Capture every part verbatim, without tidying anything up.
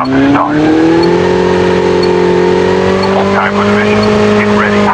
about to start. Time for the mission. Get ready.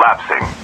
collapsing.